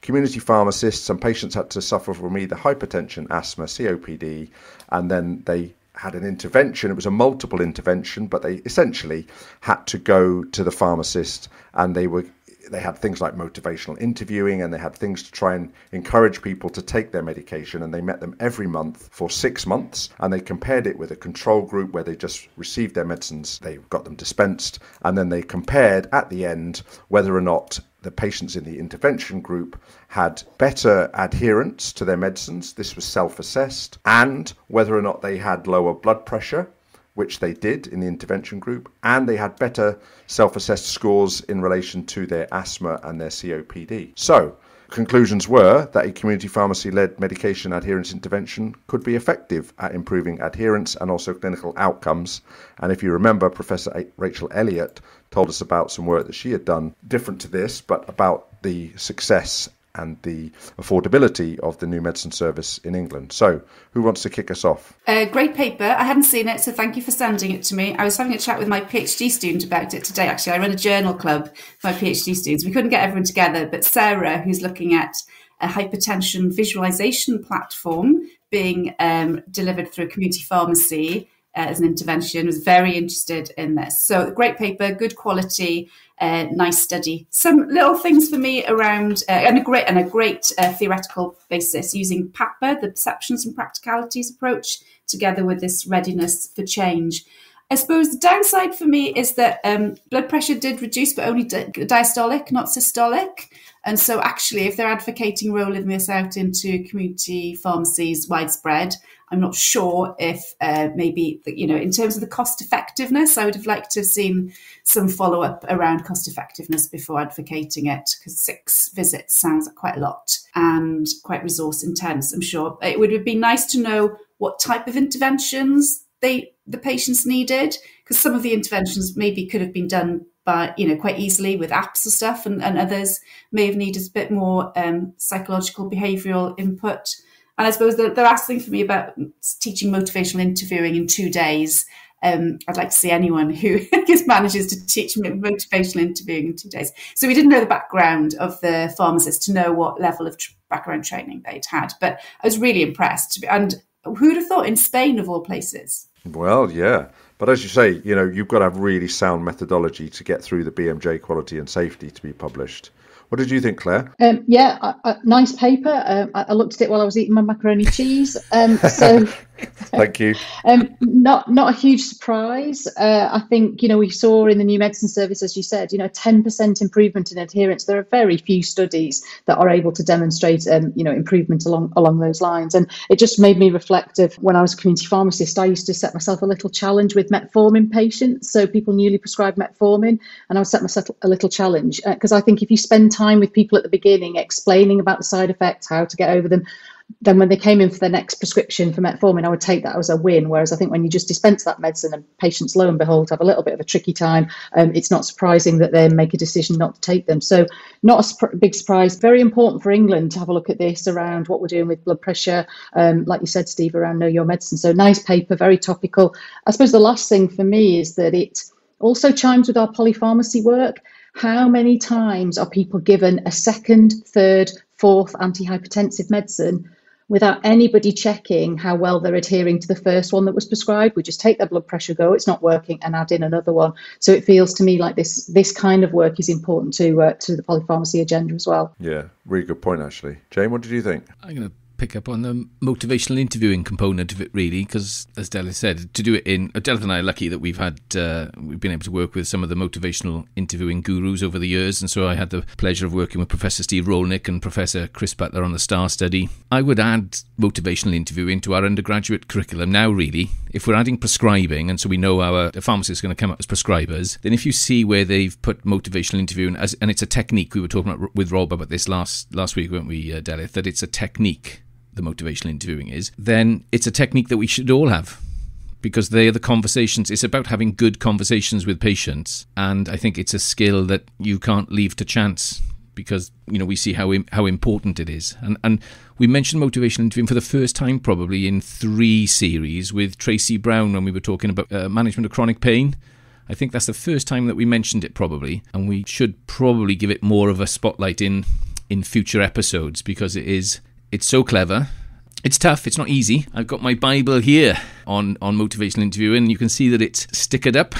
Community pharmacists and patients had to suffer from either hypertension, asthma, C O P D, and then they had an intervention. It was a multiple intervention, but they essentially had to go to the pharmacist, and they were they had things like motivational interviewing, and they had things to try and encourage people to take their medication, and they met them every month for six months and they compared it with a control group where they just received their medicines, they got them dispensed, and then they compared at the end whether or not the patients in the intervention group had better adherence to their medicines, this was self-assessed, and whether or not they had lower blood pressure, which they did in the intervention group, and they had better self-assessed scores in relation to their asthma and their C O P D. So, conclusions were that a community pharmacy-led medication adherence intervention could be effective at improving adherence and also clinical outcomes. And if you remember, Professor Rachel Elliott told us about some work that she had done, different to this, but about the success and the affordability of the new medicine service in England. So, who wants to kick us off? A great paper. I hadn't seen it, so thank you for sending it to me. I was having a chat with my PhD student about it today, actually. I run a journal club for my PhD students. We couldn't get everyone together, but Sarah, who's looking at a hypertension visualisation platform being um, delivered through a community pharmacy uh, as an intervention, was very interested in this. So, great paper, good quality, Uh, nice study. Some little things for me around, uh, and a great and a great uh, theoretical basis using PAPA, the perceptions and practicalities approach, together with this readiness for change. I suppose the downside for me is that um, blood pressure did reduce, but only di diastolic, not systolic. And so actually, if they're advocating rolling this out into community pharmacies widespread, I'm not sure if uh, maybe, you know, in terms of the cost effectiveness, I would have liked to have seen some follow up around cost effectiveness before advocating it, because six visits sounds like quite a lot and quite resource intense, I'm sure. It would have been nice to know what type of interventions they the patients needed, because some of the interventions maybe could have been done by, you know, quite easily with apps and stuff, and, and others may have needed a bit more um, psychological behavioural input. And I suppose the, the last thing for me about teaching motivational interviewing in two days, um, I'd like to see anyone who manages to teach motivational interviewing in two days. So we didn't know the background of the pharmacists to know what level of tr background training they'd had, but I was really impressed. And who'd have thought, in Spain of all places? Well, yeah. But as you say, you know, you've got to have really sound methodology to get through the B M J quality and safety to be published. What did you think, Claire? Um, yeah, I, I, nice paper. Um, I, I looked at it while I was eating my macaroni cheese. Um, so, thank you. Um, not not a huge surprise. Uh, I think, you know, we saw in the new medicine service, as you said, you know, ten percent improvement in adherence. There are very few studies that are able to demonstrate, um, you know, improvement along along those lines. And it just made me reflect of when I was a community pharmacist, I used to set myself a little challenge with metformin patients. So people newly prescribed metformin, and I would set myself a little challenge because uh, I think if you spend time with people at the beginning explaining about the side effects, how to get over them, then when they came in for their next prescription for metformin, I would take that as a win. Whereas I think when you just dispense that medicine and patients, lo and behold, have a little bit of a tricky time, um, it's not surprising that they make a decision not to take them. So not a big surprise. Very important for England to have a look at this around what we're doing with blood pressure, um, like you said, Steve, around Know Your Medicine. So nice paper, very topical. I suppose the last thing for me is that it also chimes with our polypharmacy work. How many times are people given a second, third, fourth antihypertensive medicine without anybody checking how well they're adhering to the first one that was prescribed? We just take their blood pressure, go, it's not working, and add in another one. So it feels to me like this this kind of work is important to uh, to the polypharmacy agenda as well. Yeah, really good point, actually. Jane, what did you think? I'm going to pick up on the motivational interviewing component of it, really, because as Delyth said, to do it in Delyth and I are lucky that we've had uh, we've been able to work with some of the motivational interviewing gurus over the years, and so I had the pleasure of working with Professor Steve Rolnick and Professor Chris Butler on the STAR study. I would add motivational interviewing to our undergraduate curriculum now, really. If we're adding prescribing, and so we know our pharmacists are going to come up as prescribers, then if you see where they've put motivational interviewing as, and it's a technique, we were talking about with Rob about this last last week, weren't we, uh, Delyth, that it's a technique, the motivational interviewing is, then it's a technique that we should all have, because they are the conversations. It's about having good conversations with patients, and I think it's a skill that you can't leave to chance, because, you know, we see how im how important it is. And and we mentioned motivational interviewing for the first time probably in three series with Tracy Brown when we were talking about uh, management of chronic pain. I think that's the first time that we mentioned it probably, and we should probably give it more of a spotlight in in future episodes, because it is it's so clever. It's tough. It's not easy. I've got my Bible here on, on motivational interviewing. You can see that it's stickered up,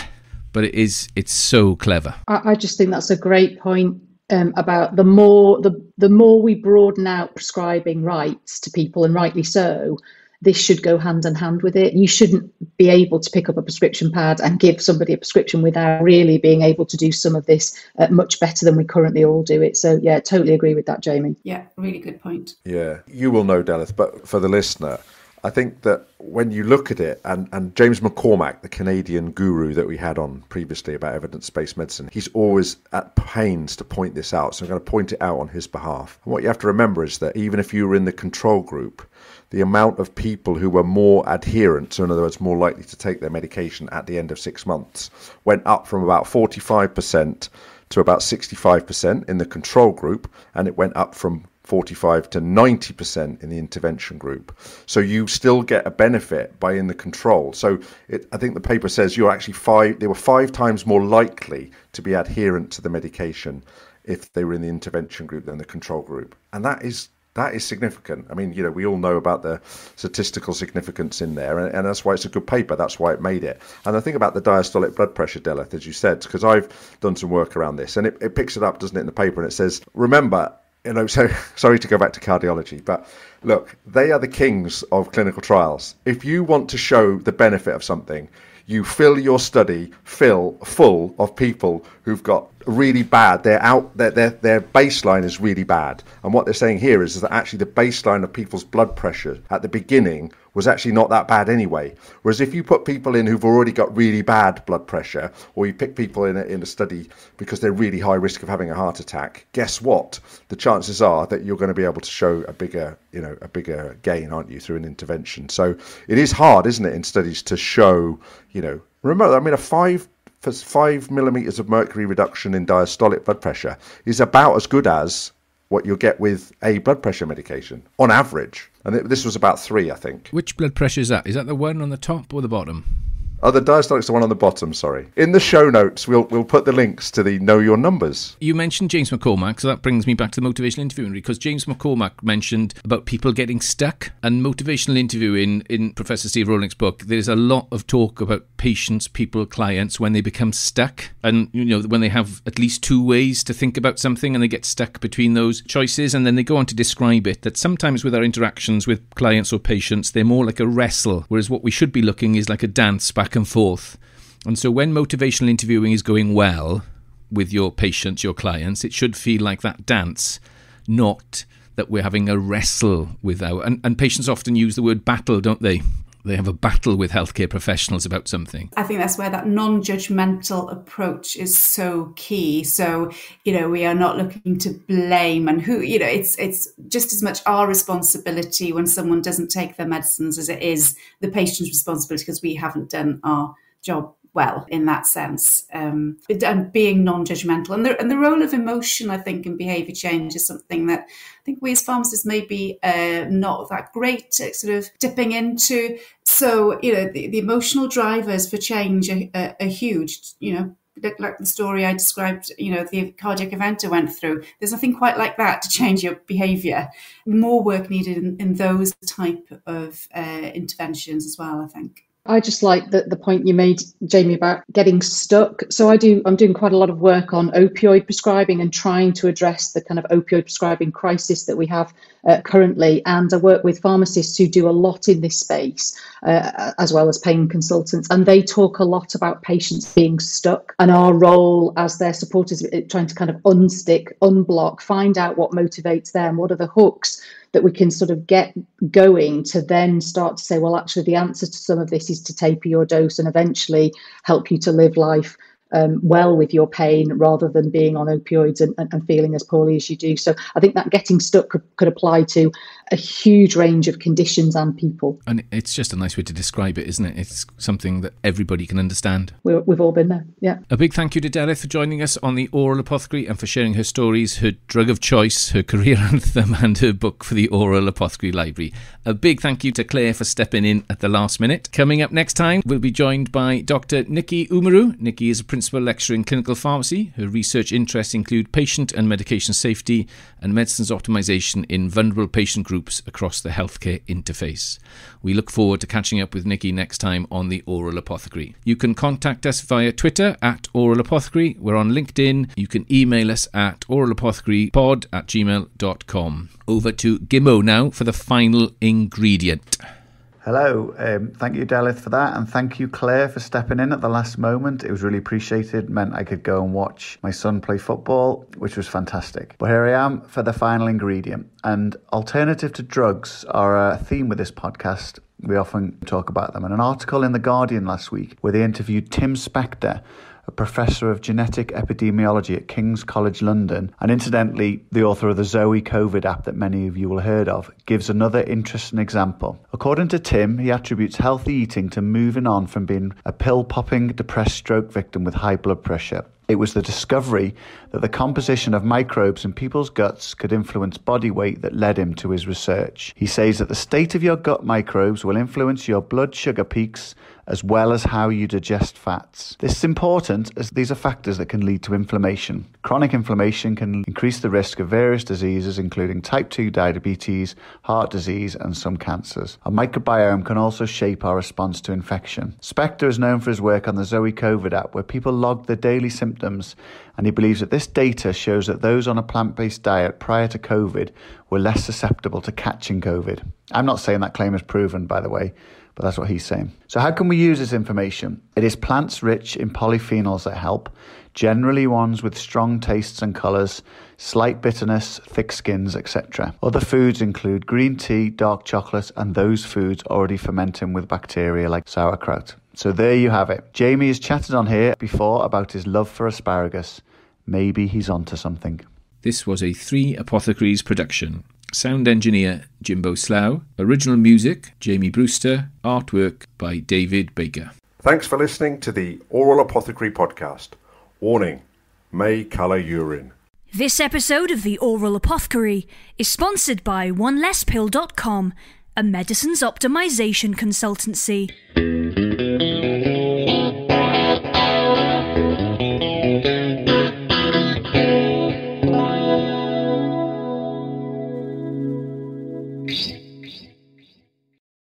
but it is, it's so clever. I, I just think that's a great point. um, about the more the the more we broaden out prescribing rights to people, and rightly so, this should go hand in hand with it. You shouldn't be able to pick up a prescription pad and give somebody a prescription without really being able to do some of this uh, much better than we currently all do it. So yeah, totally agree with that, Jamie. Yeah, really good point. Yeah, you will know, Delyth, but for the listener, I think that when you look at it, and, and James McCormack, the Canadian guru that we had on previously about evidence-based medicine, he's always at pains to point this out. So I'm going to point it out on his behalf. And what you have to remember is that even if you were in the control group, the amount of people who were more adherent, so in other words, more likely to take their medication at the end of six months, went up from about forty-five percent to about sixty-five percent in the control group, and it went up from forty-five to ninety percent in the intervention group. So you still get a benefit by in the control. So it, I think the paper says you're actually five, they were five times more likely to be adherent to the medication if they were in the intervention group than the control group. And that is That is significant. I mean, you know, we all know about the statistical significance in there, and, and that's why it's a good paper. That's why it made it. And the thing about the diastolic blood pressure, Delyth, as you said, because I've done some work around this, and it, it picks it up, doesn't it, in the paper, and it says, remember, you know, so sorry to go back to cardiology, but look, they are the kings of clinical trials. If you want to show the benefit of something, you fill your study fill full of people who've got really bad, they're out, their their baseline is really bad. And what they're saying here is, is that actually the baseline of people's blood pressure at the beginning was actually not that bad anyway. Whereas if you put people in who've already got really bad blood pressure, or you pick people in a, in a study because they're really high risk of having a heart attack, guess what? The chances are that you're going to be able to show a bigger, you know, a bigger gain, aren't you, through an intervention. So it is hard, isn't it, in studies to show, you know, remember, I mean, a five for five millimeters of mercury reduction in diastolic blood pressure is about as good as what you'll get with a blood pressure medication on average. And it, this was about three, I think. Which blood pressure is that? Is that the one on the top or the bottom? Oh, the diastolic's the one on the bottom, sorry. In the show notes, we'll we'll put the links to the Know Your Numbers. You mentioned James McCormack, so that brings me back to the motivational interviewing, because James McCormack mentioned about people getting stuck, and motivational interviewing in Professor Steve Rowling's book, there's a lot of talk about patients, people, clients, when they become stuck, and, you know, when they have at least two ways to think about something and they get stuck between those choices, and then they go on to describe it, that sometimes with our interactions with clients or patients, they're more like a wrestle, whereas what we should be looking is like a dance back and forth. And so when motivational interviewing is going well with your patients, your clients, it should feel like that dance, not that we're having a wrestle with our... And, and patients often use the word battle, don't they? They have a battle with healthcare professionals about something. I think that's where that non-judgmental approach is so key. So, you know, we are not looking to blame, and who, you know, it's it's just as much our responsibility when someone doesn't take their medicines as it is the patient's responsibility, because we haven't done our job well in that sense. Um, and being non-judgmental. And the, and the role of emotion, I think, in behaviour change is something that I think we as pharmacists may be uh, not that great at sort of dipping into. So, you know, the, the emotional drivers for change are, are, are huge, you know. Like the story I described, you know, the cardiac event I went through. There's nothing quite like that to change your behaviour. More work needed in, in those type of uh, interventions as well, I think. I just like the, the point you made, Jamie, about getting stuck. So I do, I'm doing quite a lot of work on opioid prescribing and trying to address the kind of opioid prescribing crisis that we have uh, currently. And I work with pharmacists who do a lot in this space, uh, as well as pain consultants. And they talk a lot about patients being stuck, and our role as their support is trying to kind of unstick, unblock, find out what motivates them, what are the hooks that we can sort of get going to then start to say, well, actually, the answer to some of this is to taper your dose and eventually help you to live life um, well with your pain, rather than being on opioids and, and, and feeling as poorly as you do. So I think that getting stuck could, could apply to a huge range of conditions and people. And it's just a nice way to describe it, isn't it? It's something that everybody can understand. We're, we've all been there, yeah. A big thank you to Delyth for joining us on The Oral Apothecary and for sharing her stories, her drug of choice, her career anthem, and her book for the Oral Apothecary Library. A big thank you to Clare for stepping in at the last minute. Coming up next time, we'll be joined by Doctor Nikki Umaru. Nikki is a principal lecturer in clinical pharmacy. Her research interests include patient and medication safety and medicines optimization in vulnerable patient groups groups across the healthcare interface. We look forward to catching up with Nikki next time on The Oral Apothecary. You can contact us via Twitter at Oral Apothecary. We're on LinkedIn. You can email us at oralapothecarypod at gmail dot com. Over to Gimmo now for the final ingredient. Hello. Um, thank you, Delyth, for that. And thank you, Claire, for stepping in at the last moment. It was really appreciated. It meant I could go and watch my son play football, which was fantastic. But here I am for the final ingredient. And alternative to drugs are a theme with this podcast. We often talk about them. And an article in The Guardian last week where they interviewed Tim Spector, a professor of genetic epidemiology at King's College London, and incidentally, the author of the Zoe COVID app that many of you will have heard of, gives another interesting example. According to Tim, he attributes healthy eating to moving on from being a pill-popping depressed stroke victim with high blood pressure. It was the discovery that the composition of microbes in people's guts could influence body weight that led him to his research. He says that the state of your gut microbes will influence your blood sugar peaks as well as how you digest fats. This is important as these are factors that can lead to inflammation. Chronic inflammation can increase the risk of various diseases, including type two diabetes, heart disease, and some cancers. Our microbiome can also shape our response to infection. Spector is known for his work on the Zoe COVID app, where people log their daily symptoms, and he believes that this data shows that those on a plant-based diet prior to COVID were less susceptible to catching COVID. I'm not saying that claim is proven, by the way, but that's what he's saying. So how can we use this information? It is plants rich in polyphenols that help, generally ones with strong tastes and colours, slight bitterness, thick skins, et cetera. Other foods include green tea, dark chocolate, and those foods already fermenting with bacteria like sauerkraut. So there you have it. Jamie has chatted on here before about his love for asparagus. Maybe he's onto something. This was a Three Apothecaries production. Sound engineer, Jimbo Slough. Original music, Jamie Brewster. Artwork by David Baker. Thanks for listening to the Oral Apothecary podcast. Warning, may colour urine. This episode of the Oral Apothecary is sponsored by one less pill dot com, a medicines optimization consultancy.